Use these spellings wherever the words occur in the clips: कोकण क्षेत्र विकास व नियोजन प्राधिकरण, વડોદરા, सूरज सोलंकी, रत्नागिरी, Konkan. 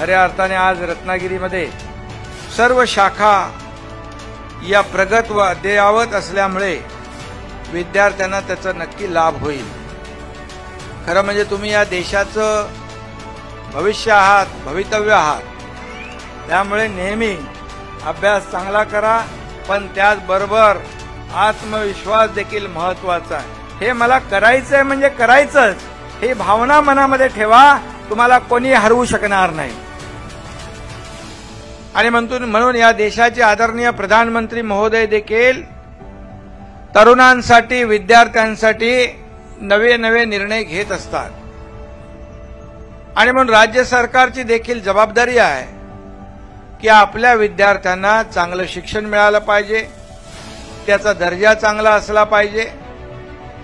खऱ्या अर्थाने आज रत्नागिरीमध्ये सर्व शाखा या प्रगत व अद्ययावत असल्यामुळे विद्यार्थ्यांना त्याचा नक्की लाभ होईल। खरं म्हणजे तुम्ही या देशाचं भविष्य आहात, भवितव्य आहात। त्यामुळे नेहमी अभ्यास चांगला करा, पण त्याचबरोबर आत्मविश्वास देखील महत्त्वाचा आहे। हे मला करायचं आहे म्हणजे करायचंच ही भावना मनामध्ये ठेवा, तुम्हाला कोणी हरवू शकणार नाही। आणि म्हणून या देशाचे आदरणीय प्रधानमंत्री महोदय देखील तरुणांसाठी, विद्यार्थ्यांसाठी नवे नवे निर्णय घेत असतात। आणि म्हणून राज्य सरकारची देखील जबाबदारी आहे की आपल्या विद्यार्थ्यांना चांगलं शिक्षण मिळालं पाहिजे, त्याचा दर्जा चांगला असला पाहिजे।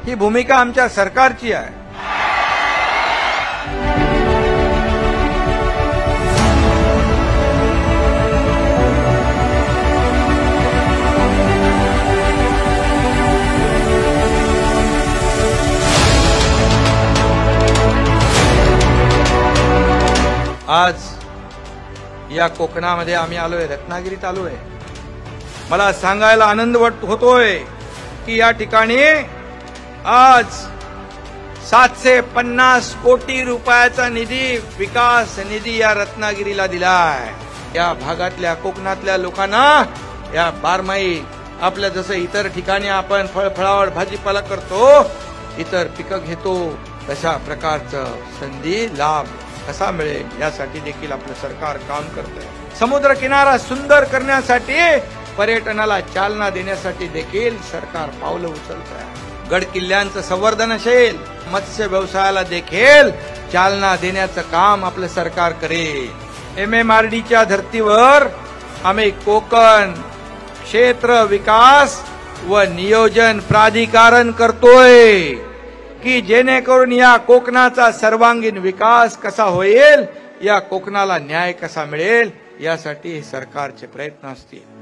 ही भूमिका आमच्या सरकारची आहे। आज या कोकणामध्ये आम्ही आलोय, रत्नागिरीत आलोय। मला सांगायला आनंद होतोय की या ठिकाणी आज 750 कोटी रुपयाचा निधी, विकास निधी या रत्नागिरीला दिलाय। या भागातल्या कोकणातल्या लोकांना या बारमाही आपल्या जसं इतर ठिकाणी आपण फळफळावळ भाजीपाला करतो, इतर पिकं घेतो, तशा प्रकारचं संधी लाभ कसा मिळेल यासाठी देखील आपलं सरकार काम करत आहे। समुद्र किनारा सुंदर करण्यासाठी, पर्यटनाला चालना देण्यासाठी देखील सरकार पावलं उचलत आहे। गड किल्ल्यांचं संवर्धन असेल, मत्स्य व्यवसायाला देखील चालना देण्याचं काम आपलं सरकार करेल। MMRDच्या धर्तीवर आम्ही कोकण क्षेत्र विकास व नियोजन प्राधिकरण करतोय की जेणेकरून या कोकणाचा सर्वांगीण विकास कसा होईल, या कोकणाला न्याय कसा मिळेल यासाठी सरकारचे प्रयत्न असतील।